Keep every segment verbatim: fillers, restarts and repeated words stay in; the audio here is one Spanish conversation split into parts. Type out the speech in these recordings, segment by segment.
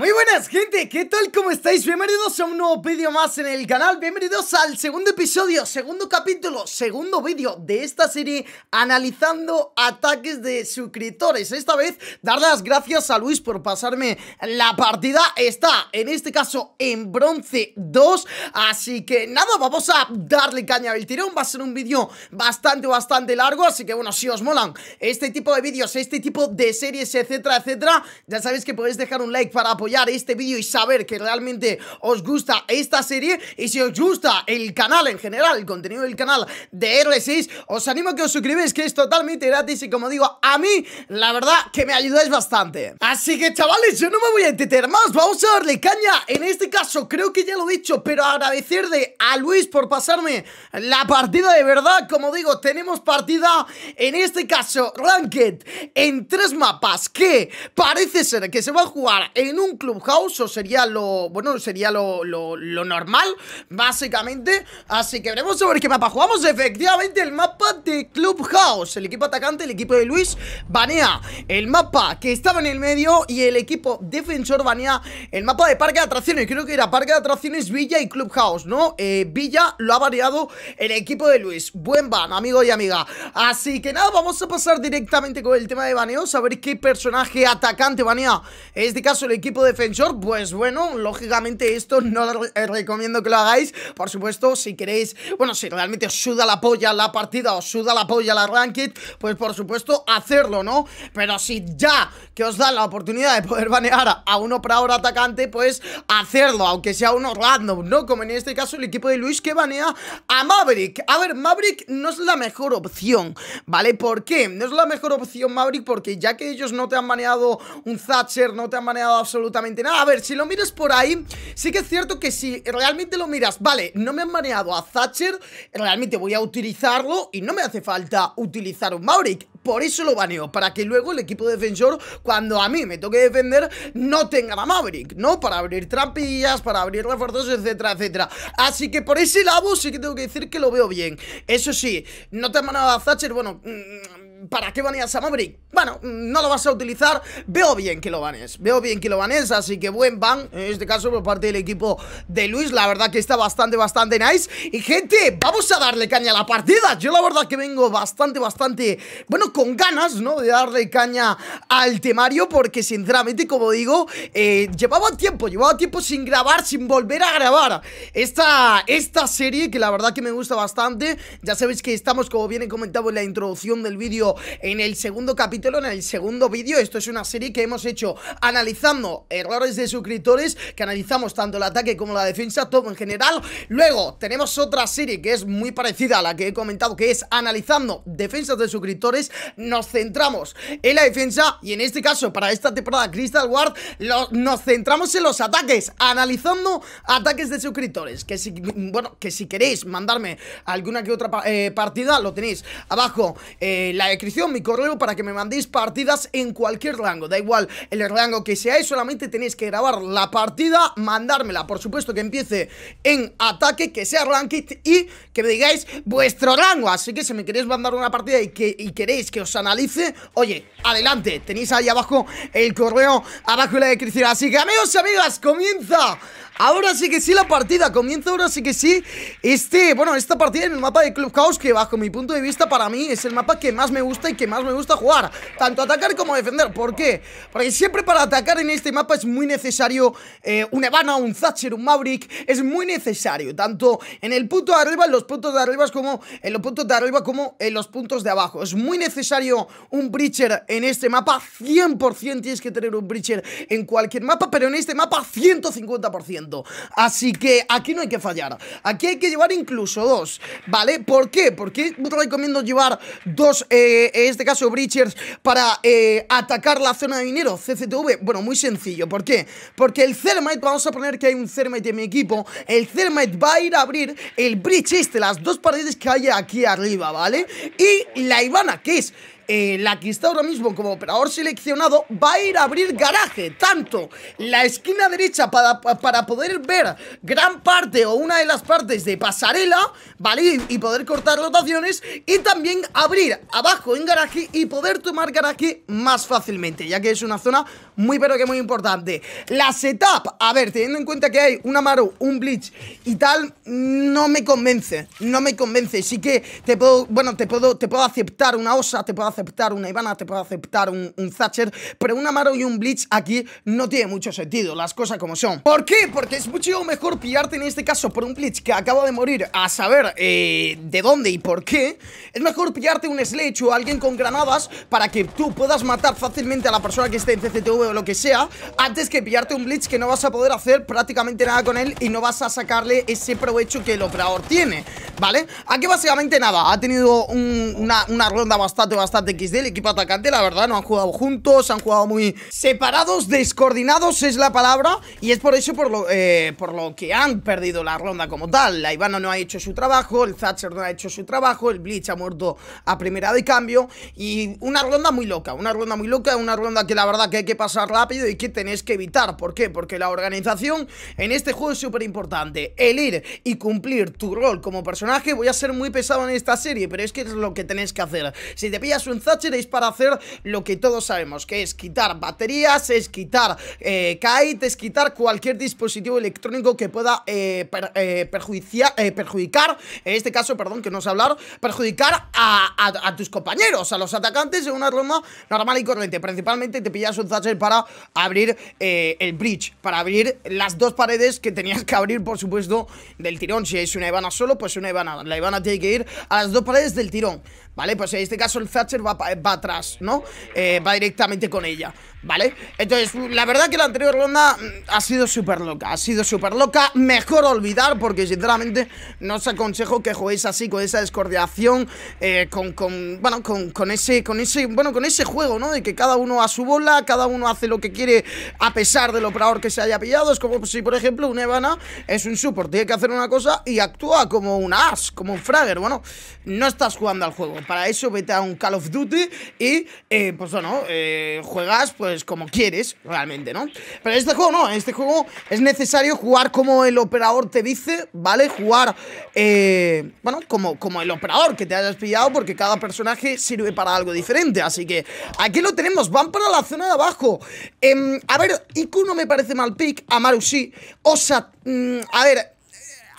Muy buenas gente, ¿qué tal? ¿Cómo estáis? Bienvenidos a un nuevo vídeo más en el canal. Bienvenidos al segundo episodio, segundo capítulo, segundo vídeo de esta serie analizando ataques de suscriptores. Esta vez, dar las gracias a Luis por pasarme la partida. Está, en este caso, en bronce dos. Así que nada, vamos a darle caña al tirón. Va a ser un vídeo bastante, bastante largo. Así que bueno, si os molan este tipo de vídeos, este tipo de series, etcétera, etcétera, ya sabéis que podéis dejar un like para apoyar este vídeo y saber que realmente os gusta esta serie. Y si os gusta el canal en general, el contenido del canal de R seis, os animo a que os suscribáis, que es totalmente gratis. Y como digo, a mí, la verdad, que me ayudáis bastante. Así que chavales, yo no me voy a entretener más, vamos a darle caña. En este caso, creo que ya lo he dicho, pero agradecerle a Luis por pasarme la partida de verdad. Como digo, tenemos partida, en este caso, Ranked, en tres mapas que parece ser que se va a jugar en un Clubhouse, o sería lo... Bueno, sería lo, lo, lo normal, básicamente. Así que veremos a ver qué mapa jugamos. Efectivamente, el mapa de Clubhouse. El equipo atacante, el equipo de Luis, banea el mapa que estaba en el medio, y el equipo defensor banea el mapa de Parque de Atracciones. Creo que era Parque de Atracciones, Villa y Clubhouse, ¿no? Eh, Villa lo ha baneado el equipo de Luis. Buen ban, amigo y amiga. Así que nada, vamos a pasar directamente con el tema de baneos, a ver qué personaje atacante banea. En este caso, el equipo defensor, pues bueno, lógicamente esto no re recomiendo que lo hagáis. Por supuesto, si queréis, bueno, si realmente os suda la polla la partida, os suda la polla la ranked, pues por supuesto, hacerlo, ¿no? Pero si ya que os dan la oportunidad de poder banear a uno por ahora atacante, pues hacerlo, aunque sea uno random, ¿no? Como en este caso el equipo de Luis, que banea a Maverick. A ver, Maverick no es la mejor opción, ¿vale? ¿Por qué? No es la mejor opción Maverick, porque ya que ellos no te han baneado un Thatcher, no te han baneado absolutamente absolutamente nada. A ver, si lo miras por ahí, sí que es cierto que si realmente lo miras, vale, no me han baneado a Thatcher, realmente voy a utilizarlo y no me hace falta utilizar un Maverick. Por eso lo baneo, para que luego el equipo defensor, cuando a mí me toque defender, no tenga la Maverick, ¿no? Para abrir trampillas, para abrir refuerzos, etcétera, etcétera. Así que por ese lado sí que tengo que decir que lo veo bien. Eso sí, no te han baneado a Thatcher, bueno... Mmm, ¿para qué baneas a Maverick? Bueno, no lo vas a utilizar. Veo bien que lo banes, veo bien que lo banes. Así que buen ban, en este caso por parte del equipo de Luis. La verdad que está bastante, bastante nice. Y gente, vamos a darle caña a la partida. Yo la verdad que vengo bastante, bastante, bueno, con ganas, ¿no? De darle caña al temario, porque sinceramente, como digo, eh, llevaba tiempo, llevaba tiempo sin grabar, sin volver a grabar esta, esta serie, que la verdad que me gusta bastante. Ya sabéis que estamos, como bien he comentado en la introducción del vídeo, en el segundo capítulo, en el segundo vídeo. Esto es una serie que hemos hecho analizando errores de suscriptores, que analizamos tanto el ataque como la defensa, todo en general. Luego tenemos otra serie que es muy parecida a la que he comentado, que es analizando defensas de suscriptores. Nos centramos en la defensa, y en este caso para esta temporada Crystal Ward lo, nos centramos en los ataques, analizando ataques de suscriptores. Que si, bueno, que si queréis mandarme alguna que otra eh, partida, lo tenéis abajo, eh, la descripción, mi correo, para que me mandéis partidas en cualquier rango, da igual el rango que seáis, solamente tenéis que grabar la partida, mandármela, por supuesto que empiece en ataque, que sea ranked, y que me digáis vuestro rango. Así que si me queréis mandar una partida y, que, y queréis que os analice, oye, adelante, tenéis ahí abajo el correo, abajo en la descripción. Así que amigos y amigas, comienza ahora sí que sí la partida, comienza ahora sí que sí este, bueno, esta partida en el mapa de Clubhouse, que bajo mi punto de vista, para mí es el mapa que más me gusta y que más me gusta jugar, tanto atacar como defender. ¿Por qué? Porque siempre para atacar en este mapa es muy necesario eh, un Ivana, un Thatcher, un Maverick. Es muy necesario, tanto en el punto de arriba, en los puntos de arriba, como en los puntos de arriba, como en los puntos de abajo. Es muy necesario un Breacher en este mapa, cien por ciento tienes que tener un Breacher en cualquier mapa, pero en este mapa ciento cincuenta por ciento. Así que aquí no hay que fallar. Aquí hay que llevar incluso dos, ¿vale? ¿Por qué? Porque recomiendo llevar dos, eh, en este caso Breachers, para eh, atacar la zona de minero, C C T V. Bueno, muy sencillo. ¿Por qué? Porque el Thermite, vamos a poner que hay un Thermite en mi equipo, el Thermite va a ir a abrir el Breach este, las dos paredes que hay aquí arriba, ¿vale? Y la Ivana, que es eh, la que está ahora mismo como operador seleccionado va a ir a abrir garaje, tanto la esquina derecha para, para poder ver gran parte o una de las partes de pasarela, ¿vale? Y, y poder cortar rotaciones, y también abrir abajo en garaje y poder tomar garaje más fácilmente, ya que es una zona muy pero que muy importante. La setup, a ver, teniendo en cuenta que hay un Amaru, un Blitz y tal, no me convence, no me convence. Sí que te puedo, bueno, te puedo, te puedo aceptar una Osa, te puedo aceptar una Ivana, te puedo aceptar un, un Thatcher, pero un Amaru y un Blitz aquí no tiene mucho sentido, las cosas como son. ¿Por qué? Porque es mucho mejor pillarte en este caso por un Blitz que acaba de morir, a saber eh, de dónde y por qué. Es mejor pillarte un Sledge o alguien con granadas para que tú puedas matar fácilmente a la persona que esté en C C T V o lo que sea, antes que pillarte un Blitz que no vas a poder hacer prácticamente nada con él y no vas a sacarle ese provecho que el operador tiene, ¿vale? Aquí básicamente nada, ha tenido un, una, una ronda bastante, bastante equis de el equipo atacante, la verdad, no han jugado juntos, han jugado muy separados, descoordinados es la palabra, y es por eso por lo, eh, por lo que han perdido la ronda como tal. La Ivana no ha hecho su trabajo, el Thatcher no ha hecho su trabajo, el Blitz ha muerto a primera de cambio, y una ronda muy loca, una ronda muy loca, una ronda que la verdad que hay que pasar rápido y que tenéis que evitar. ¿Por qué? Porque la organización en este juego es súper importante, el ir y cumplir tu rol como personaje. Voy a ser muy pesado en esta serie, pero es que es lo que tenéis que hacer. Si te pillas un Thatcher es para hacer lo que todos sabemos, que es quitar baterías, es quitar eh, Kaid, es quitar cualquier dispositivo electrónico que pueda eh, per, eh, perjudiciar, eh, perjudicar, en este caso, perdón, que no sé hablar, perjudicar a, a, a tus compañeros, a los atacantes en una ronda normal y corriente. Principalmente te pillas un Thatcher para abrir eh, el bridge, para abrir las dos paredes que tenías que abrir, por supuesto, del tirón. Si es una Ivana solo, pues una Ivana, la Ivana tiene que ir a las dos paredes del tirón, ¿vale? Pues en este caso el Thatcher va, va atrás, ¿no? Eh, va directamente con ella, ¿vale? Entonces, la verdad que la anterior ronda ha sido súper loca, ha sido súper loca. Mejor olvidar, porque sinceramente no os aconsejo que juguéis así, con esa descoordinación, eh, con, con, bueno, con, con ese, con ese, bueno, con ese juego, ¿no? De que cada uno a su bola, cada uno hace lo que quiere a pesar de lo peor que se haya pillado. Es como si, por ejemplo, una Ivana es un support, tiene que hacer una cosa y actúa como un as, como un fragger. Bueno, no estás jugando al juego, para eso vete a un Call of Duty y, eh, pues bueno, eh, juegas pues como quieres realmente, ¿no? Pero este juego no, en este juego es necesario jugar como el operador te dice, ¿vale? Jugar, eh, bueno, como, como el operador que te hayas pillado, porque cada personaje sirve para algo diferente. Así que aquí lo tenemos, van para la zona de abajo. eh, A ver, I Q no me parece mal pick, Amaru sí, Osa, mm, a ver...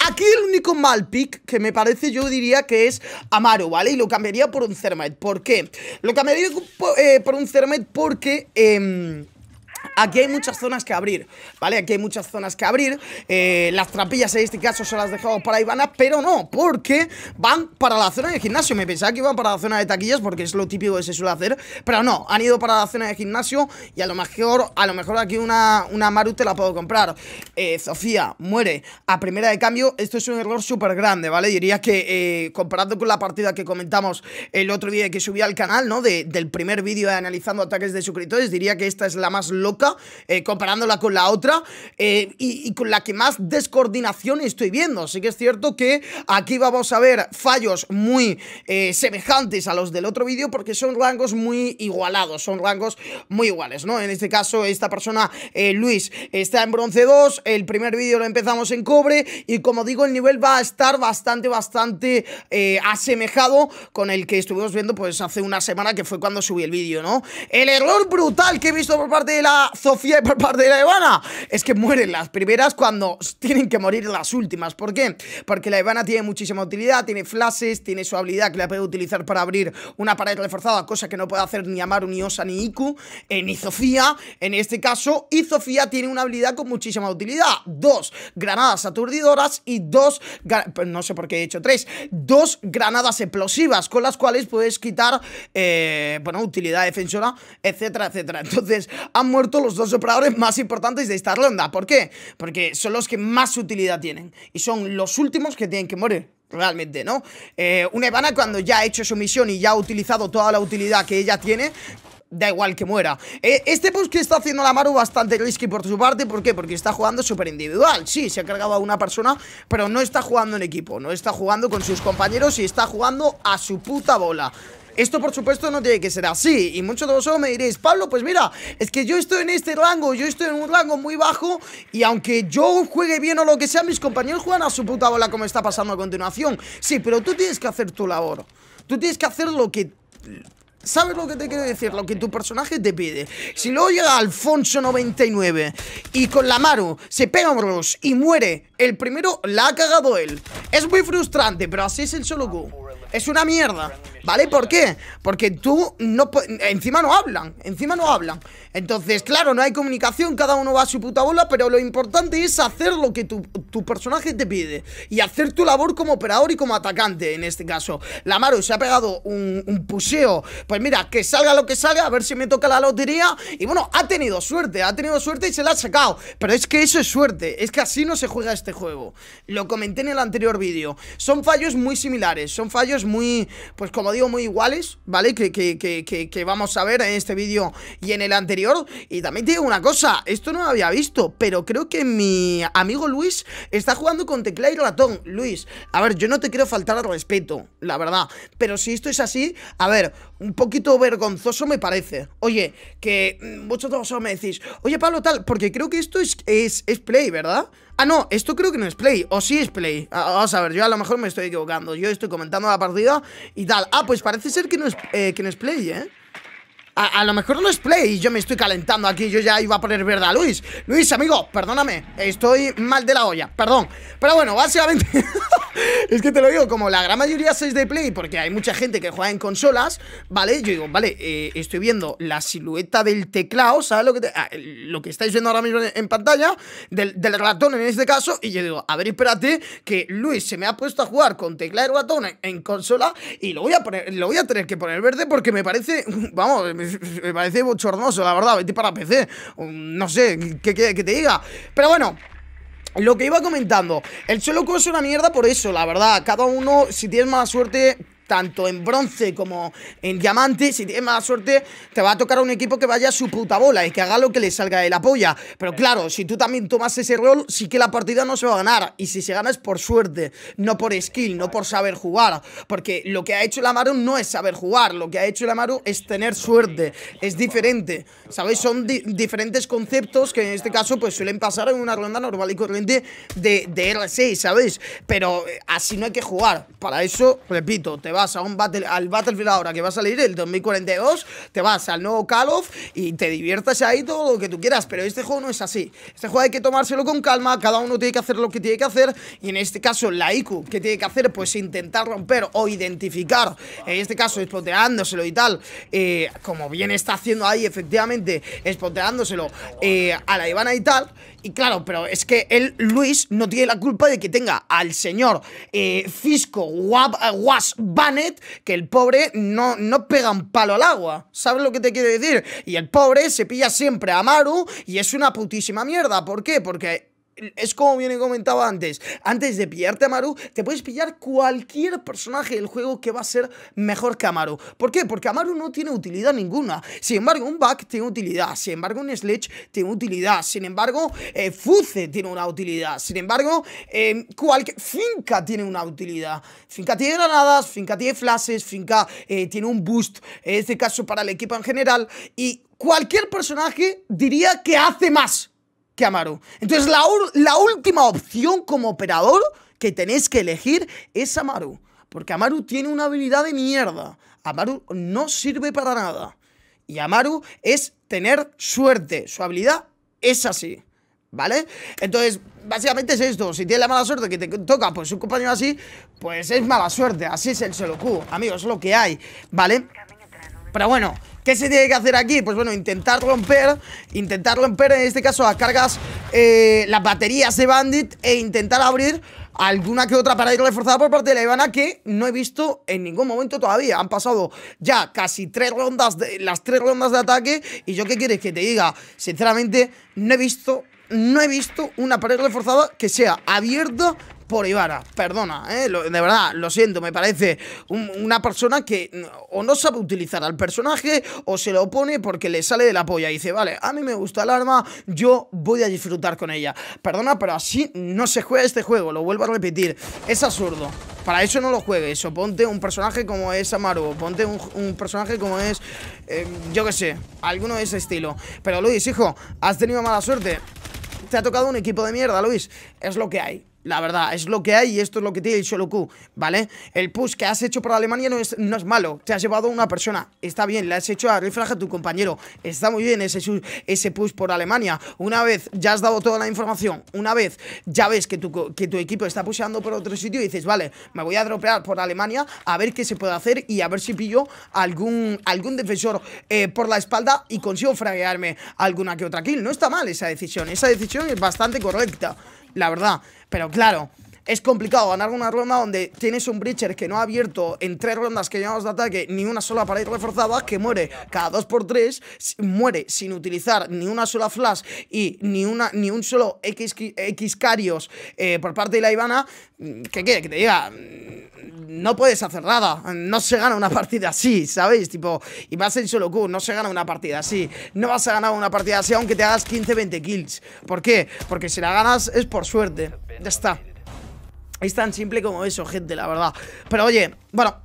Aquí el único mal pick que me parece, yo diría que es Amaru, ¿vale? Y lo cambiaría por un Cermet. ¿Por qué? Lo cambiaría por, eh, por un Cermet porque... Eh... Aquí hay muchas zonas que abrir, ¿vale? Aquí hay muchas zonas que abrir. eh, Las trampillas en este caso se las dejamos para Ivana, pero no, porque van para la zona de gimnasio. Me pensaba que iban para la zona de taquillas, porque es lo típico que se suele hacer, pero no, han ido para la zona de gimnasio. Y a lo mejor, a lo mejor aquí una, una Amaru te la puedo comprar. eh, Zofia muere a primera de cambio. Esto es un error súper grande, ¿vale? Diría que eh, comparando con la partida que comentamos el otro día que subí al canal, ¿no? De, del primer vídeo de analizando ataques de suscriptores, diría que esta es la más loca, Eh, comparándola con la otra, eh, y, y con la que más descoordinación estoy viendo. Sí que es cierto que aquí vamos a ver fallos muy eh, semejantes a los del otro vídeo, porque son rangos muy igualados, son rangos muy iguales, ¿no? En este caso esta persona, eh, Luis, está en bronce dos. El primer vídeo lo empezamos en cobre, y como digo, el nivel va a estar bastante, bastante eh, asemejado con el que estuvimos viendo pues hace una semana, que fue cuando subí el vídeo, ¿no? El error brutal que he visto por parte de la Zofia y por parte de la Ivana es que mueren las primeras cuando tienen que morir las últimas. ¿Por qué? Porque la Ivana tiene muchísima utilidad, tiene flashes, tiene su habilidad que la puede utilizar para abrir una pared reforzada, cosa que no puede hacer ni Amaru, ni Osa, ni Iku, eh, ni Zofia en este caso. Y Zofia tiene una habilidad con muchísima utilidad, dos granadas aturdidoras y dos, no sé por qué he hecho tres, dos granadas explosivas, con las cuales puedes quitar, eh, bueno, utilidad defensora, etcétera, etcétera. Entonces han muerto los dos operadores más importantes de esta ronda. ¿Por qué? Porque son los que más utilidad tienen y son los últimos que tienen que morir realmente, ¿no? Eh, una Ivana, cuando ya ha hecho su misión y ya ha utilizado toda la utilidad que ella tiene, da igual que muera. eh, Este push que está haciendo la Amaru bastante risky por su parte. ¿Por qué? Porque está jugando súper individual. Sí, se ha cargado a una persona, pero no está jugando en equipo, no está jugando con sus compañeros y está jugando a su puta bola. Esto por supuesto no tiene que ser así. Y muchos de vosotros me diréis: Pablo, pues mira, es que yo estoy en este rango, yo estoy en un rango muy bajo, y aunque yo juegue bien o lo que sea, mis compañeros juegan a su puta bola, como está pasando a continuación. Sí, pero tú tienes que hacer tu labor. Tú tienes que hacer lo que... ¿Sabes lo que te quiero decir? Lo que tu personaje te pide. Si luego llega Alfonso noventa y nueve y con la Amaru se pega bros y muere, el primero la ha cagado él. Es muy frustrante, pero así es el solo Q. Es una mierda, ¿vale? ¿Por qué? Porque tú no... Encima no hablan, encima no hablan. Entonces, claro, no hay comunicación, cada uno va a su puta bola, pero lo importante es hacer lo que tu, tu personaje te pide y hacer tu labor como operador y como atacante, en este caso. La Amaru se ha pegado un, un puseo. Pues mira, que salga lo que salga, a ver si me toca la lotería. Y bueno, ha tenido suerte, ha tenido suerte y se la ha sacado. Pero es que eso es suerte, es que así no se juega este juego. Lo comenté en el anterior vídeo. Son fallos muy similares, son fallos muy, pues como digo, muy iguales, ¿vale? Que, que, que, que, que vamos a ver en este vídeo y en el anterior. Y también te digo una cosa, esto no lo había visto, pero creo que mi amigo Luis está jugando con tecla y ratón. Luis, a ver, yo no te quiero faltar al respeto, la verdad, pero si esto es así, a ver, un poquito vergonzoso me parece. Oye, que muchos de vosotros me decís: oye Pablo tal, porque creo que esto es, es, es play, ¿verdad? Ah, no, esto creo que no es play, o sí es play. Vamos a ver, yo a lo mejor me estoy equivocando. Yo estoy comentando la partida y tal. Ah, pues parece ser que no es, eh, que no es play, ¿eh? A, a lo mejor no es play y yo me estoy calentando aquí. Yo ya iba a poner verde a Luis. Luis, amigo, perdóname, estoy mal de la olla, perdón. Pero bueno, básicamente... Es que te lo digo, como la gran mayoría sois de play, porque hay mucha gente que juega en consolas, ¿vale? Yo digo, vale, eh, estoy viendo la silueta del teclado, ¿sabes lo que, te, ah, lo que estáis viendo ahora mismo en pantalla? Del, del ratón en este caso. Y yo digo, a ver, espérate, que Luis se me ha puesto a jugar con tecla y ratón en, en consola, y lo voy, a poner, lo voy a tener que poner verde porque me parece, vamos, me, me parece bochornoso, la verdad. Vete para P C, no sé, ¿qué que, que te diga? Pero bueno... Lo que iba comentando, el solo Q es una mierda por eso, la verdad. Cada uno, si tienes mala suerte, tanto en bronce como en diamante, si tienes mala suerte, te va a tocar a un equipo que vaya a su puta bola y que haga lo que le salga de la polla. Pero claro, si tú también tomas ese rol, sí que la partida no se va a ganar. Y si se gana es por suerte, no por skill, no por saber jugar. Porque lo que ha hecho el Amaru no es saber jugar, lo que ha hecho el Amaru es tener suerte. Es diferente, ¿sabéis? Son di diferentes conceptos que en este caso pues suelen pasar en una ronda normal y corriente de, de R seis, ¿sabéis? Pero así no hay que jugar. Para eso, repito, te va a un battle, al Battlefield ahora que va a salir el dos mil cuarenta y dos, te vas al nuevo Call of y te diviertas ahí todo lo que tú quieras, pero este juego no es así. Este juego hay que tomárselo con calma, cada uno tiene que hacer lo que tiene que hacer, y en este caso la I Q, ¿qué tiene que hacer? Pues intentar romper o identificar, en este caso espoteándoselo y tal, eh, como bien está haciendo ahí efectivamente, espoteándoselo eh, a la Ivana y tal. Y claro, pero es que él, Luis, no tiene la culpa de que tenga al señor eh, Fisco Was Bandit, que el pobre no, no pega un palo al agua. ¿Sabes lo que te quiero decir? Y el pobre se pilla siempre a Amaru y es una putísima mierda. ¿Por qué? Porque... es como bien he comentado antes, antes de pillarte a Amaru, te puedes pillar cualquier personaje del juego que va a ser mejor que Amaru. ¿Por qué? Porque Amaru no tiene utilidad ninguna. Sin embargo, un Back tiene utilidad. Sin embargo, un Sledge tiene utilidad. Sin embargo, eh, Fuze tiene una utilidad. Sin embargo, eh, cualquier... Finca tiene una utilidad. Finca tiene granadas, Finca tiene flashes, Finca eh, tiene un boost, en este caso para el equipo en general. Y cualquier personaje diría que hace más que Amaru. Entonces la, la última opción como operador que tenéis que elegir es Amaru, porque Amaru tiene una habilidad de mierda. Amaru no sirve para nada y Amaru es tener suerte. Su habilidad es así, ¿vale? Entonces básicamente es esto. Si tienes la mala suerte que te toca pues un compañero así, pues es mala suerte. Así es el solo Q, amigos, es lo que hay, ¿vale? Pero bueno, ¿qué se tiene que hacer aquí? Pues bueno, intentar romper, intentar romper en este caso las cargas, eh, las baterías de Bandit, e intentar abrir alguna que otra para ir reforzada por parte de la Ivana, que no he visto en ningún momento todavía. Han pasado ya casi tres rondas, de, las tres rondas de ataque, y yo qué quieres que te diga, sinceramente no he visto, no he visto una pared reforzada que sea abierta por Ivana. Perdona, ¿eh? Lo, de verdad, lo siento. Me parece un, una persona que o no sabe utilizar al personaje o se lo pone porque le sale de la polla y dice, vale, a mí me gusta el arma, yo voy a disfrutar con ella. Perdona, pero así no se juega este juego. Lo vuelvo a repetir, es absurdo. Para eso no lo juegues, o ponte un personaje como es Amaru, o ponte un, un personaje como es, eh, yo qué sé, alguno de ese estilo. Pero Luis, hijo, has tenido mala suerte. Te ha tocado un equipo de mierda, Luis. Es lo que hay. La verdad, es lo que hay y esto es lo que tiene el solo Q, ¿vale? El push que has hecho para Alemania no es, no es malo. Te has llevado a una persona, está bien, le has hecho a rifraja a tu compañero. Está muy bien ese, ese push por Alemania. Una vez ya has dado toda la información, una vez ya ves que tu, que tu equipo está pusheando por otro sitio y dices, vale, me voy a dropear por Alemania a ver qué se puede hacer y a ver si pillo algún, algún defensor eh, por la espalda y consigo fraguearme alguna que otra kill. No está mal esa decisión, esa decisión es bastante correcta, la verdad. Pero claro, es complicado ganar una ronda donde tienes un breacher que no ha abierto en tres rondas que llevamos de ataque ni una sola pared reforzada, que muere cada dos por tres, muere sin utilizar ni una sola flash y ni una ni un solo X, X carios eh, por parte de la Ivana. ¿Qué quiere que te diga? No puedes hacer nada, no se gana una partida así, ¿sabéis? Tipo, y vas en solo Q, no se gana una partida así. No vas a ganar una partida así aunque te hagas quince veinte kills. ¿Por qué? Porque si la ganas es por suerte. Ya está. Es tan simple como eso, gente, la verdad. Pero oye, bueno,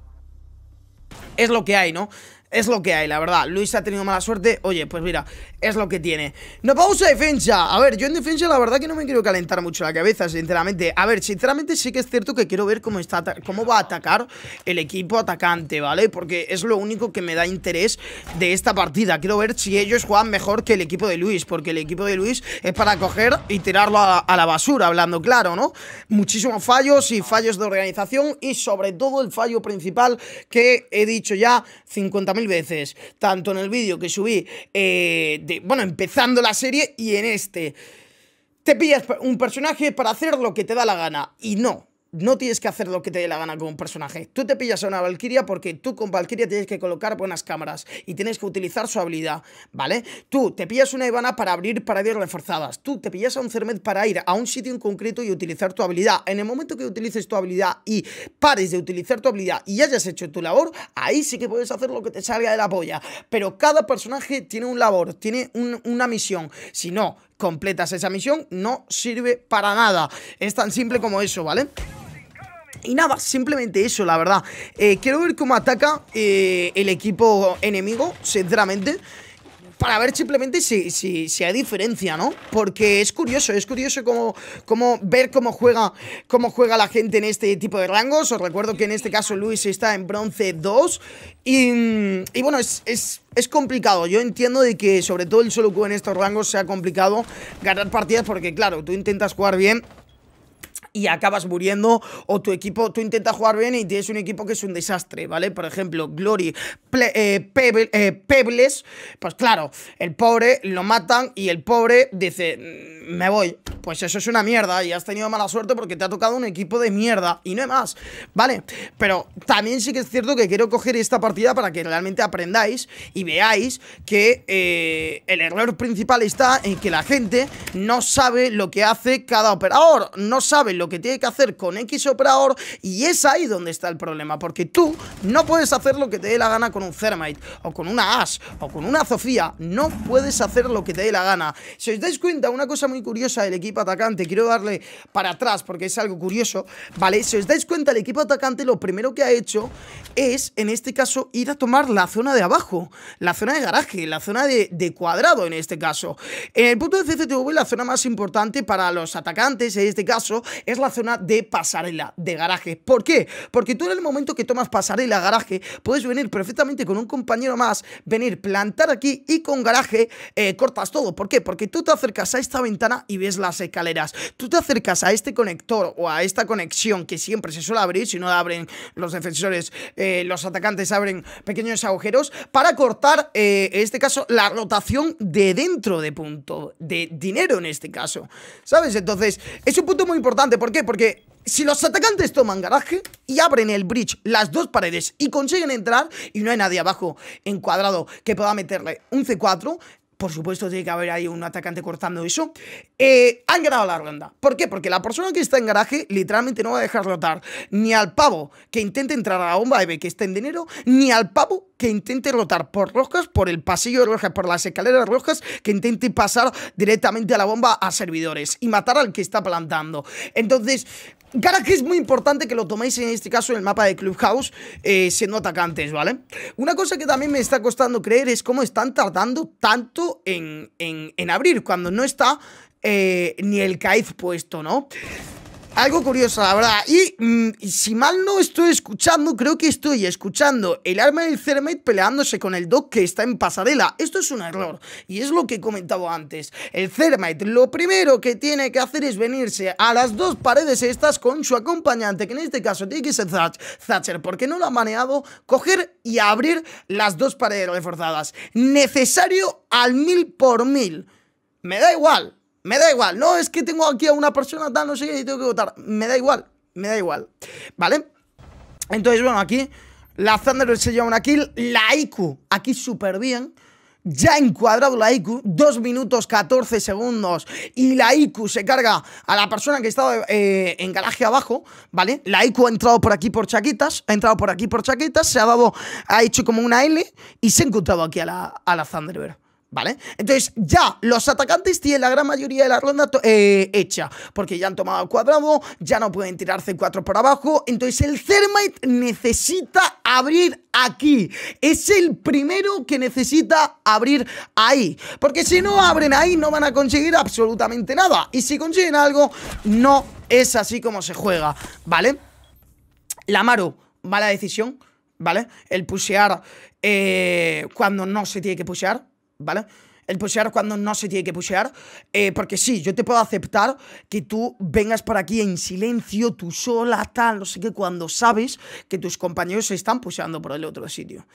es lo que hay, ¿no? Es lo que hay, la verdad. Luis ha tenido mala suerte. Oye, pues mira, es lo que tiene. Nos vamos a defensa. A ver, yo en defensa la verdad que no me quiero calentar mucho la cabeza, sinceramente. A ver, sinceramente sí que es cierto que quiero ver cómo, está, cómo va a atacar el equipo atacante, ¿vale? Porque es lo único que me da interés de esta partida. Quiero ver si ellos juegan mejor que el equipo de Luis, porque el equipo de Luis es para coger y tirarlo a, a la basura, hablando claro, ¿no? Muchísimos fallos y fallos de organización y sobre todo el fallo principal que he dicho ya cincuenta mil veces, tanto en el vídeo que subí eh, de, bueno, empezando la serie y en este. Te pillas un personaje para hacer lo que te da la gana y no, no tienes que hacer lo que te dé la gana con un personaje. Tú te pillas a una Valquiria porque tú con Valquiria tienes que colocar buenas cámaras y tienes que utilizar su habilidad, ¿vale? Tú te pillas una Ivana para abrir paredes reforzadas. Tú te pillas a un Cermet para ir a un sitio en concreto y utilizar tu habilidad. En el momento que utilices tu habilidad y pares de utilizar tu habilidad y hayas hecho tu labor, ahí sí que puedes hacer lo que te salga de la polla. Pero cada personaje tiene un labor, tiene un, una misión. Si no completas esa misión, no sirve para nada. Es tan simple como eso, ¿vale? Y nada, simplemente eso, la verdad. eh, Quiero ver cómo ataca eh, el equipo enemigo, sinceramente, para ver simplemente si, si, si hay diferencia, ¿no? Porque es curioso, es curioso como, como ver cómo juega, cómo juega la gente en este tipo de rangos. Os recuerdo que en este caso Luis está en bronce dos. Y, y bueno, es, es, es complicado. Yo entiendo de que sobre todo el solo Q en estos rangos sea complicado ganar partidas porque claro, tú intentas jugar bien y acabas muriendo, o tu equipo, tú intentas jugar bien y tienes un equipo que es un desastre, ¿vale? Por ejemplo, Glory, ple, eh, Pebble, eh, Pebbles, pues claro, el pobre lo matan y el pobre dice, me voy. Pues eso es una mierda y has tenido mala suerte porque te ha tocado un equipo de mierda y no hay más, ¿vale? Pero también sí que es cierto que quiero coger esta partida para que realmente aprendáis y veáis que eh, el error principal está en que la gente no sabe lo que hace cada operador, no sabe lo que tiene que hacer con X operador y es ahí donde está el problema, porque tú no puedes hacer lo que te dé la gana con un Thermite o con una Ash o con una Zofia, no puedes hacer lo que te dé la gana. Si os dais cuenta, una cosa muy curiosa del equipo atacante, quiero darle para atrás porque es algo curioso, ¿vale? Si os dais cuenta, el equipo atacante lo primero que ha hecho es, en este caso, ir a tomar la zona de abajo, la zona de garaje, la zona de, de cuadrado en este caso. En el punto de C C T V, la zona más importante para los atacantes en este caso es la zona de pasarela, de garaje. ¿Por qué? Porque tú en el momento que tomas pasarela, garaje, puedes venir perfectamente con un compañero más, venir, plantar aquí y con garaje eh, cortas todo. ¿Por qué? Porque tú te acercas a esta ventana y ves las escaleras, tú te acercas a este conector o a esta conexión que siempre se suele abrir, si no la abren los defensores, eh, los atacantes abren pequeños agujeros para cortar, eh, en este caso, la rotación de dentro de punto, de dinero en este caso, ¿sabes? Entonces, es un punto muy importante. ¿Por qué? Porque si los atacantes toman garaje y abren el bridge, las dos paredes, y consiguen entrar y no hay nadie abajo en cuadrado que pueda meterle un C cuatro... Por supuesto tiene que haber ahí un atacante cortando eso. Eh, han ganado la ronda. ¿Por qué? Porque la persona que está en garaje literalmente no va a dejar rotar ni al pavo que intente entrar a la bomba y ve que está en dinero, ni al pavo que intente rotar por rojas, por el pasillo de rojas, por las escaleras rojas, que intente pasar directamente a la bomba a servidores y matar al que está plantando. Entonces, garaje es muy importante que lo toméis en este caso en el mapa de Clubhouse, eh, siendo atacantes, ¿vale? Una cosa que también me está costando creer es cómo están tardando tanto en, en, en abrir, cuando no está eh, ni el Kaid puesto, ¿no? Algo curioso, la verdad. Y mmm, si mal no estoy escuchando, creo que estoy escuchando el arma del Cermet peleándose con el Doc que está en pasarela. Esto es un error. Y es lo que he comentado antes. El Cermet lo primero que tiene que hacer es venirse a las dos paredes estas con su acompañante, que en este caso tiene que ser Thatcher, porque no lo ha manejado, coger y abrir las dos paredes reforzadas. Necesario al mil por mil. Me da igual. Me da igual, no, es que tengo aquí a una persona tal, no sé qué, y tengo que votar. Me da igual, me da igual, ¿vale? Entonces, bueno, aquí la Thunderbird se lleva una kill, la I Q aquí súper bien. Ya encuadrado la I Q, dos minutos catorce segundos, y la I Q se carga a la persona que estaba eh, en garaje abajo, ¿vale? La I Q ha entrado por aquí por chaquetas, ha entrado por aquí por chaquetas, se ha dado, ha hecho como una L y se ha encontrado aquí a la, a la Thunderbird. ¿Vale? Entonces ya los atacantes tienen la gran mayoría de la ronda eh, hecha, porque ya han tomado el cuadrado, ya no pueden tirar C cuatro por abajo. Entonces el Thermite necesita abrir aquí. Es el primero que necesita abrir ahí, porque si no abren ahí no van a conseguir absolutamente nada. Y si consiguen algo, no es así como se juega, ¿vale? La Amaru, mala decisión, ¿vale? El pushear eh, cuando no se tiene que pushear, ¿vale? El pushear cuando no se tiene que pushear, eh, porque sí, yo te puedo aceptar que tú vengas por aquí en silencio, tú sola, tal, no sé qué, cuando sabes que tus compañeros se están pusheando por el otro sitio.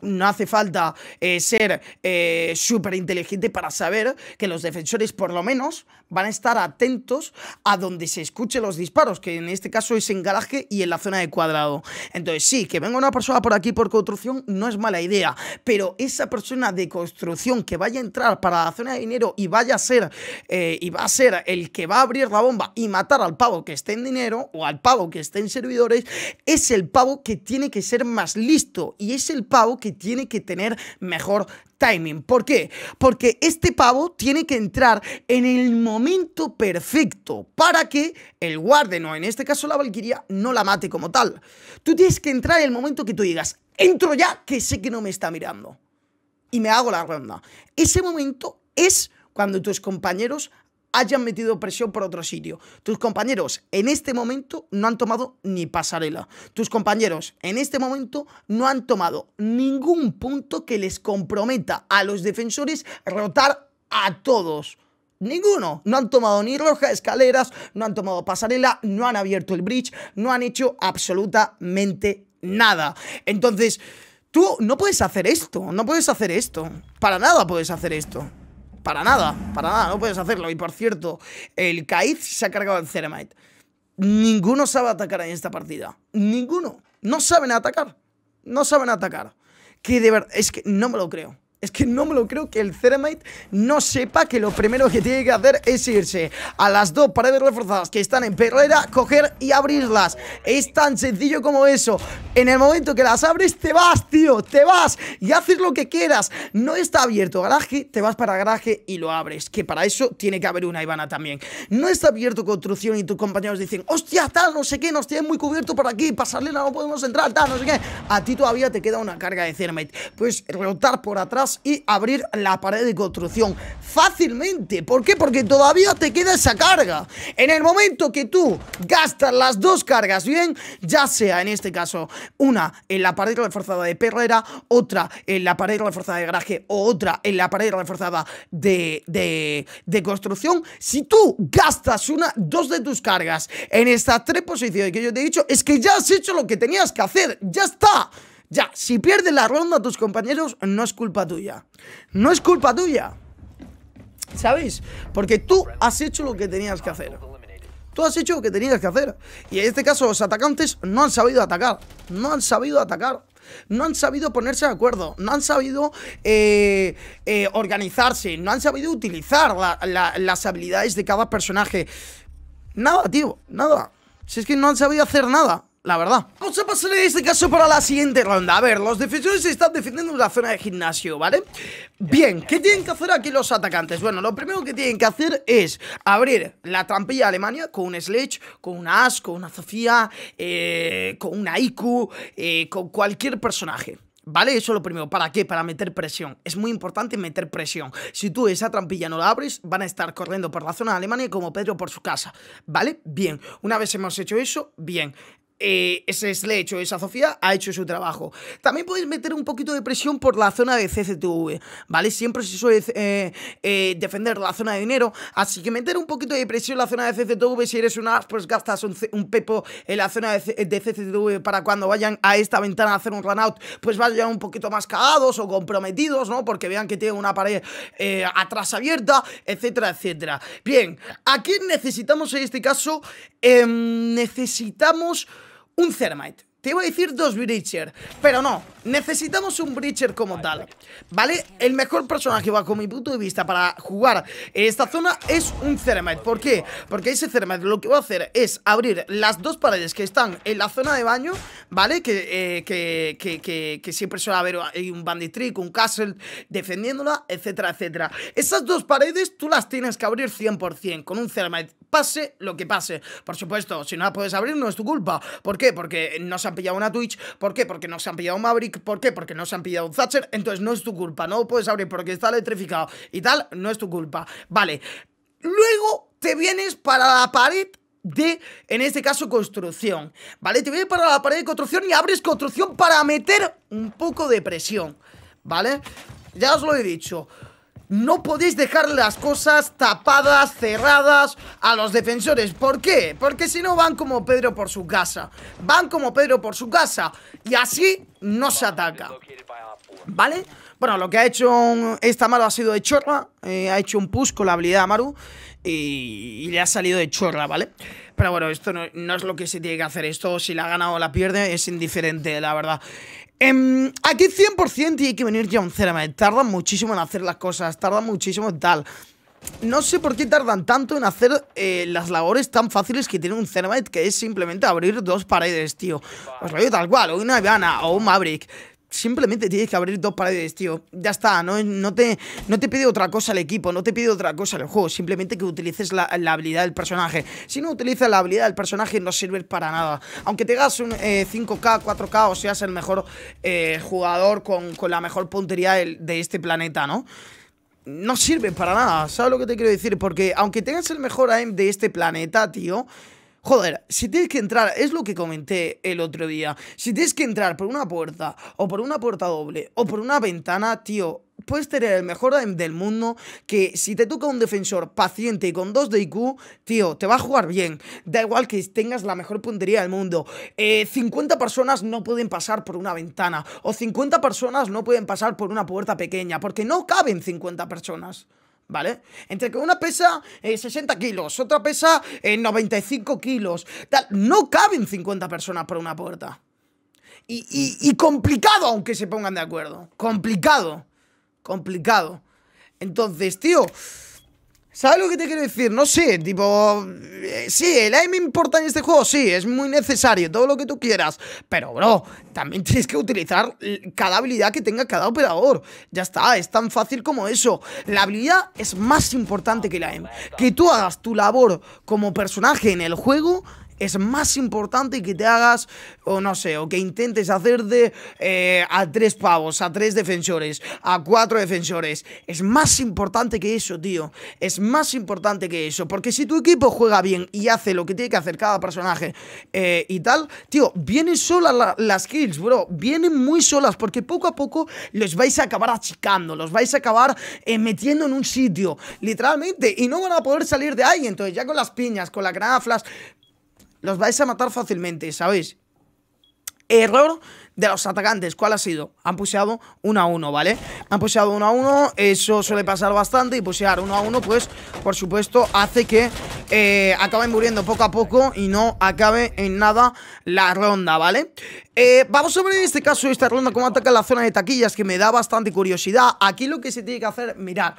No hace falta eh, ser eh, súper inteligente para saber que los defensores por lo menos van a estar atentos a donde se escuchen los disparos, que en este caso es en garaje y en la zona de cuadrado. Entonces sí, que venga una persona por aquí por construcción no es mala idea, pero esa persona de construcción que vaya a entrar para la zona de dinero y vaya a ser eh, y va a ser el que va a abrir la bomba y matar al pavo que esté en dinero o al pavo que esté en servidores, es el pavo que tiene que ser más listo y es el pavo que tiene que tener mejor timing. ¿Por qué? Porque este pavo tiene que entrar en el momento perfecto para que el guarden, o en este caso la Valquiria, no la mate como tal. Tú tienes que entrar en el momento que tú digas, entro ya que sé que no me está mirando y me hago la ronda. Ese momento es cuando tus compañeros hayan metido presión por otro sitio. Tus compañeros en este momento no han tomado ni pasarela. Tus compañeros en este momento no han tomado ningún punto que les comprometa a los defensores rotar a todos. Ninguno. No han tomado ni roja, escaleras, no han tomado pasarela, no han abierto el bridge, no han hecho absolutamente nada. Entonces, tú no puedes hacer esto, no puedes hacer esto. Para nada puedes hacer esto. Para nada, para nada, no puedes hacerlo. Y por cierto, el Kaid se ha cargado el Thermite. Ninguno sabe atacar en esta partida. Ninguno. No saben atacar. No saben atacar. Que de verdad, es que no me lo creo. Es que no me lo creo que el Thermite no sepa que lo primero que tiene que hacer es irse a las dos paredes reforzadas que están en perrera, coger y abrirlas. Es tan sencillo como eso. En el momento que las abres, te vas, tío, te vas y haces lo que quieras. No está abierto garaje, te vas para garaje y lo abres, que para eso tiene que haber una Ivana también. No está abierto construcción y tus compañeros dicen, hostia, tal, no sé qué, nos tienen muy cubierto por aquí, pasarela, no podemos entrar, tal, no sé qué. A ti todavía te queda una carga de Thermite. Puedes rotar por atrás y abrir la pared de construcción fácilmente. ¿Por qué? Porque todavía te queda esa carga. En el momento que tú gastas las dos cargas bien, ya sea en este caso una en la pared reforzada de perrera, otra en la pared reforzada de garaje o otra en la pared reforzada de, de, de construcción, si tú gastas una, dos de tus cargas en estas tres posiciones que yo te he dicho, es que ya has hecho lo que tenías que hacer. Ya está. Ya, si pierdes la ronda a tus compañeros, no es culpa tuya. No es culpa tuya. ¿Sabéis? Porque tú has hecho lo que tenías que hacer. Tú has hecho lo que tenías que hacer. Y en este caso, los atacantes no han sabido atacar. No han sabido atacar. No han sabido ponerse de acuerdo, no han sabido eh, eh, organizarse, no han sabido utilizar la, la, las habilidades de cada personaje. Nada, tío, nada. Si es que no han sabido hacer nada, la verdad. Vamos a pasar en este caso para la siguiente ronda. A ver, los defensores están defendiendo la zona de gimnasio, ¿vale? Bien, ¿qué tienen que hacer aquí los atacantes? Bueno, lo primero que tienen que hacer es abrir la trampilla a Alemania con un Sledge, con una As, con una Zofia, eh, con una I Q, eh, con cualquier personaje, ¿vale? Eso es lo primero. ¿Para qué? Para meter presión. Es muy importante meter presión. Si tú esa trampilla no la abres, van a estar corriendo por la zona de Alemania como Pedro por su casa, ¿vale? Bien. Una vez hemos hecho eso, bien. Eh, ese Sledge o esa Zofia ha hecho su trabajo. También podéis meter un poquito de presión por la zona de C C T V, ¿vale? Siempre se suele eh, eh, defender la zona de dinero, así que meter un poquito de presión en la zona de C C T V. Si eres un as, pues gastas un, un pepo en la zona de, de C C T V para cuando vayan a esta ventana a hacer un run out, pues vayan un poquito más cagados o comprometidos, ¿no? Porque vean que tienen una pared eh, atrás abierta, etcétera, etcétera. Bien, aquí necesitamos en este caso, eh, necesitamos... un Thermite. Te iba a decir dos Breacher, pero no, necesitamos un Breacher como tal, ¿vale? El mejor personaje, bajo mi punto de vista, para jugar esta zona es un Cermet. ¿Por qué? Porque ese Cermet lo que va a hacer es abrir las dos paredes que están en la zona de baño, ¿vale? Que, eh, que, que, que, que siempre suele haber un Bandit, un Castle defendiéndola, etcétera, etcétera. Esas dos paredes tú las tienes que abrir cien por cien con un Cermet, pase lo que pase. Por supuesto, si no la puedes abrir no es tu culpa. ¿Por qué? Porque no se han pillado una Twitch. ¿Por qué? Porque no se han pillado un Maverick. ¿Por qué? Porque no se han pillado un Thatcher. Entonces no es tu culpa, no lo puedes abrir porque está electrificado y tal, no es tu culpa, vale. Luego te vienes para la pared de, en este caso, construcción, vale, te vienes para la pared de construcción y abres construcción para meter un poco de presión, vale. Ya os lo he dicho, no podéis dejar las cosas tapadas, cerradas a los defensores. ¿Por qué? Porque si no van como Pedro por su casa. Van como Pedro por su casa. Y así no se ataca, ¿vale? Bueno, lo que ha hecho este Amaru ha sido de chorra. Eh, ha hecho un push con la habilidad de Amaru y, y le ha salido de chorra, ¿vale? Pero bueno, esto no, no es lo que se tiene que hacer. Esto, si la gana o la pierde, es indiferente, la verdad. Um, aquí cien por cien tiene que venir ya un Cermet. Tardan muchísimo en hacer las cosas, tardan muchísimo en tal. No sé por qué tardan tanto en hacer eh, las labores tan fáciles que tiene un Cermet, que es simplemente abrir dos paredes, tío. Os lo digo tal cual, o una Ivana o un Maverick. Simplemente tienes que abrir dos paredes, tío. Ya está, no, no, te, no te pide otra cosa el equipo, no te pide otra cosa el juego. Simplemente que utilices la, la habilidad del personaje. Si no utilizas la habilidad del personaje no sirve para nada. Aunque tengas un eh, cinco K, cuatro K o seas el mejor eh, jugador con, con la mejor puntería de, de este planeta, ¿no? No sirve para nada, ¿sabes lo que te quiero decir? Porque aunque tengas el mejor aim de este planeta, tío... Joder, si tienes que entrar, es lo que comenté el otro día, si tienes que entrar por una puerta, o por una puerta doble, o por una ventana, tío, puedes tener el mejor aim del mundo, que si te toca un defensor paciente y con dos de I Q, tío, te va a jugar bien. Da igual que tengas la mejor puntería del mundo, eh, cincuenta personas no pueden pasar por una ventana, o cincuenta personas no pueden pasar por una puerta pequeña, porque no caben cincuenta personas, ¿vale? Entre que una pesa eh, sesenta kilos, otra pesa eh, noventa y cinco kilos, tal. No caben cincuenta personas por una puerta. Y, y, y complicado, aunque se pongan de acuerdo. Complicado. Complicado. Entonces, tío... ¿Sabes lo que te quiero decir? No sé, tipo... Eh, sí, el aim importa en este juego, sí, es muy necesario, todo lo que tú quieras. Pero, bro, también tienes que utilizar cada habilidad que tenga cada operador. Ya está, es tan fácil como eso. La habilidad es más importante que el aim. Que tú hagas tu labor como personaje en el juego... Es más importante que te hagas, o no sé, o que intentes hacer de eh, a tres pavos, a tres defensores, a cuatro defensores. Es más importante que eso, tío. Es más importante que eso. Porque si tu equipo juega bien y hace lo que tiene que hacer cada personaje eh, y tal, tío, vienen solas la, las kills, bro. Vienen muy solas porque poco a poco los vais a acabar achicando, los vais a acabar eh, metiendo en un sitio, literalmente. Y no van a poder salir de ahí. Entonces ya con las piñas, con la granada flash... Los vais a matar fácilmente, ¿sabéis? Error de los atacantes. ¿Cuál ha sido? Han pusheado uno a uno, ¿vale? Han pusheado uno a uno, eso suele pasar bastante. Y pushear uno a uno, pues, por supuesto, hace que eh, acaben muriendo poco a poco y no acabe en nada la ronda, ¿vale? Eh, vamos a ver en este caso, esta ronda, cómo ataca la zona de taquillas, que me da bastante curiosidad. Aquí lo que se tiene que hacer, mirad,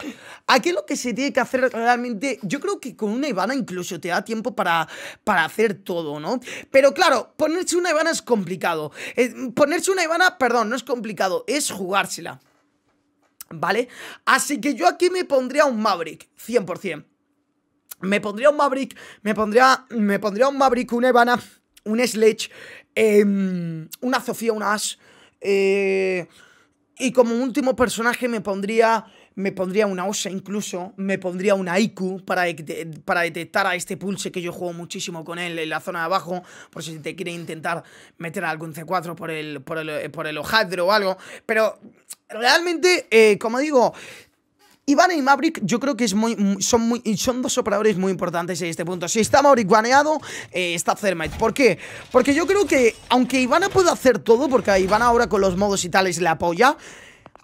aquí lo que se tiene que hacer realmente, yo creo que con una Ivana incluso te da tiempo para, para hacer todo, ¿no? Pero claro, ponerse una Ivana es complicado. Eh, ponerse una Ivana, perdón, no es complicado, es jugársela, ¿vale? Así que yo aquí me pondría un Maverick, cien por cien. Me pondría un Maverick, me pondría, me pondría un Maverick, una Ivana, un Sledge, eh, una Zofia, una Ash, eh, y como último personaje me pondría... Me pondría una Osa incluso, me pondría una I Q para, de para detectar a este Pulse, que yo juego muchísimo con él en la zona de abajo, por si te quiere intentar meter algún C cuatro por el, por el, por el ojadro o algo. Pero realmente, eh, como digo, Ivana y Maverick yo creo que es muy, son, muy, son dos operadores muy importantes en este punto. Si está Maverick baneado, eh, está Thermite. ¿Por qué? Porque yo creo que, aunque Ivana pueda hacer todo, porque a Ivana ahora con los modos y tales la apoya,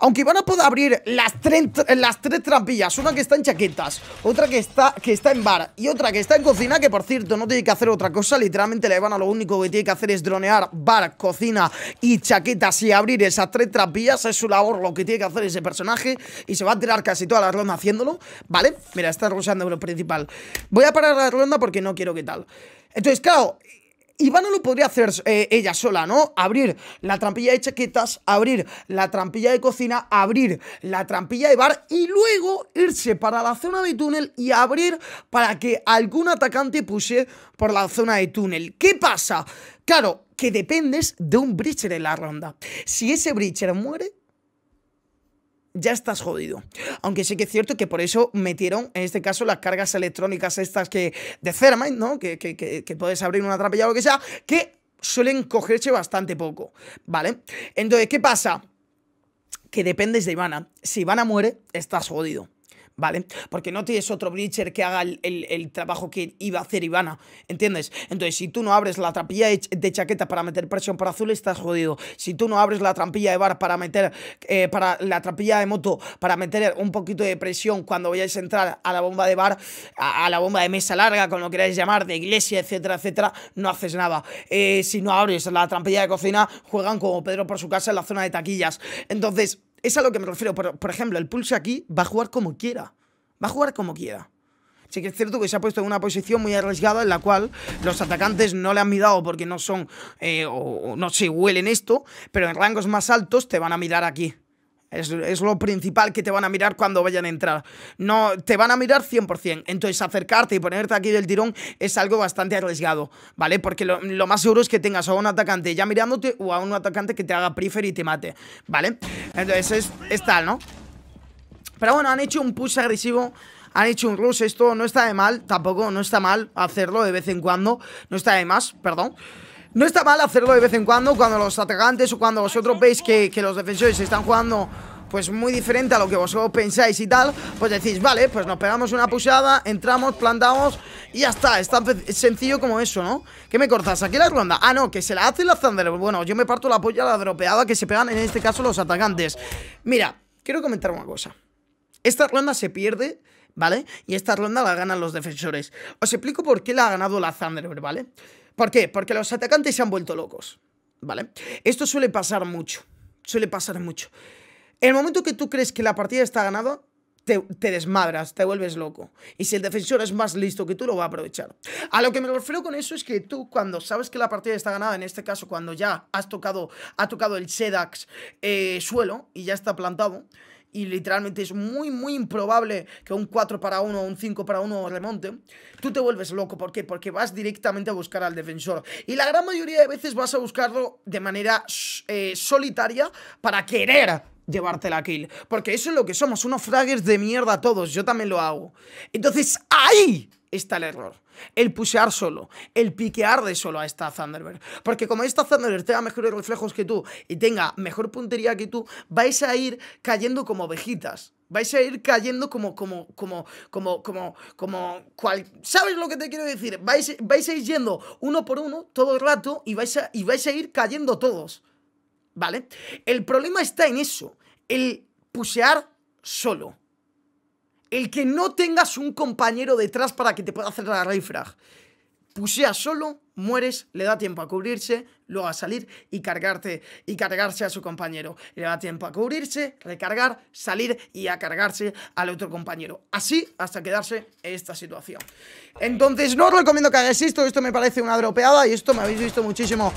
aunque Ivana pueda abrir las, tre las tres trampillas, una que está en chaquetas, otra que está, que está en bar y otra que está en cocina, que por cierto no tiene que hacer otra cosa, literalmente la Ivana lo único que tiene que hacer es dronear bar, cocina y chaquetas y abrir esas tres trampillas, es su labor, lo que tiene que hacer ese personaje, y se va a tirar casi toda la ronda haciéndolo, ¿vale? Mira, está rusheando lo principal. Voy a parar la ronda porque no quiero que tal. Entonces, claro... Ivana lo podría hacer eh, ella sola, ¿no? Abrir la trampilla de chaquetas, abrir la trampilla de cocina, abrir la trampilla de bar y luego irse para la zona de túnel y abrir para que algún atacante puse por la zona de túnel. ¿Qué pasa? Claro, que dependes de un breacher en la ronda. Si ese breacher muere, ya estás jodido. Aunque sí que es cierto que por eso metieron, en este caso, las cargas electrónicas estas que de Thermite, ¿no? Que, que, que, que puedes abrir una trampilla o lo que sea, que suelen cogerse bastante poco, ¿vale? Entonces, ¿qué pasa? Que dependes de Ivana. Si Ivana muere, estás jodido, ¿vale? Porque no tienes otro breacher que haga el, el, el trabajo que iba a hacer Ivana, ¿entiendes? Entonces, si tú no abres la trampilla de, ch de chaqueta para meter presión por azul, estás jodido. Si tú no abres la trampilla de bar para meter, eh, para la trampilla de moto, para meter un poquito de presión cuando vayáis a entrar a la bomba de bar, a, a la bomba de mesa larga, como lo queráis llamar, de iglesia, etcétera, etcétera, no haces nada. Eh, si no abres la trampilla de cocina, juegan como Pedro por su casa en la zona de taquillas. Entonces... es a lo que me refiero. Por, por ejemplo, el Pulse aquí va a jugar como quiera. Va a jugar como quiera. Sí que es cierto que se ha puesto en una posición muy arriesgada en la cual los atacantes no le han mirado porque no son... Eh, o no se huelen esto, pero en rangos más altos te van a mirar aquí. Es, es lo principal que te van a mirar cuando vayan a entrar. No, te van a mirar cien por cien. Entonces acercarte y ponerte aquí del tirón es algo bastante arriesgado, ¿vale? Porque lo, lo más seguro es que tengas a un atacante ya mirándote o a un atacante que te haga prefer y te mate, ¿vale? Entonces es, es tal, ¿no? Pero bueno, han hecho un push agresivo, han hecho un rush. Esto no está de mal, tampoco, no está mal hacerlo de vez en cuando. No está de más, perdón. No está mal hacerlo de vez en cuando, cuando los atacantes o cuando vosotros veis que, que los defensores están jugando pues muy diferente a lo que vosotros pensáis y tal, pues decís, vale, pues nos pegamos una pushada, entramos, plantamos y ya está, es tan sencillo como eso, ¿no? ¿Qué me cortas? ¿Aquí la ronda? Ah, no, que se la hace la Thunderbird. Bueno, yo me parto la polla, la dropeada que se pegan en este caso los atacantes. Mira, quiero comentar una cosa. Esta ronda se pierde, ¿vale? Y esta ronda la ganan los defensores. Os explico por qué la ha ganado la Thunderbird, ¿vale? ¿Por qué? Porque los atacantes se han vuelto locos, ¿vale? Esto suele pasar mucho, suele pasar mucho. El momento que tú crees que la partida está ganada, te, te desmadras, te vuelves loco. Y si el defensor es más listo que tú, lo va a aprovechar. A lo que me refiero con eso es que tú, cuando sabes que la partida está ganada, en este caso cuando ya has tocado, ha tocado el Sedax eh, suelo y ya está plantado, y literalmente es muy, muy improbable que un cuatro para uno o un cinco para uno remonte, tú te vuelves loco. ¿Por qué? Porque vas directamente a buscar al defensor. Y la gran mayoría de veces vas a buscarlo de manera eh, solitaria para querer llevarte la kill. Porque eso es lo que somos, unos fraggers de mierda todos. Yo también lo hago. Entonces, ¡ahí está el error! El pushear solo, el piquear de solo a esta Thunderbird. Porque como esta Thunderbird tenga mejores reflejos que tú y tenga mejor puntería que tú, vais a ir cayendo como ovejitas. Vais a ir cayendo como, como, como, como, como, como, cual... ¿Sabes lo que te quiero decir? Vais, vais a ir yendo uno por uno todo el rato y vais a, y vais a ir cayendo todos. ¿vale? El problema está en eso, el pushear solo. El que no tengas un compañero detrás para que te pueda hacer la raid frag. Pusheas solo, mueres, le da tiempo a cubrirse, luego a salir y cargarte, y cargarse a su compañero. Le da tiempo a cubrirse, recargar, salir y a cargarse al otro compañero. Así hasta quedarse en esta situación. Entonces no os recomiendo que hagáis esto, esto me parece una dropeada y esto me habéis visto muchísimo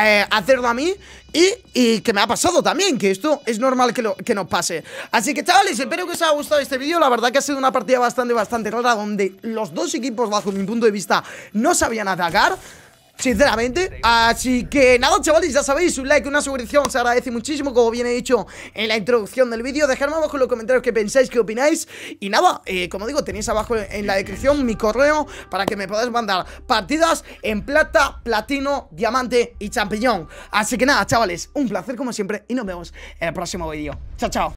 eh, hacerlo a mí. Y, y que me ha pasado también, que esto es normal que, lo, que nos pase. Así que chavales, espero que os haya gustado este vídeo. La verdad que ha sido una partida bastante, bastante rara, donde los dos equipos, bajo mi punto de vista, no sabían atacar, sinceramente. Así que nada, chavales, ya sabéis, un like, una suscripción, se agradece muchísimo, como bien he dicho en la introducción del vídeo. Dejadme abajo en los comentarios qué pensáis, qué opináis. Y nada, eh, como digo, tenéis abajo en la descripción mi correo para que me podáis mandar partidas en plata, platino, diamante y champiñón. Así que nada, chavales, un placer como siempre y nos vemos en el próximo vídeo. Chao, chao.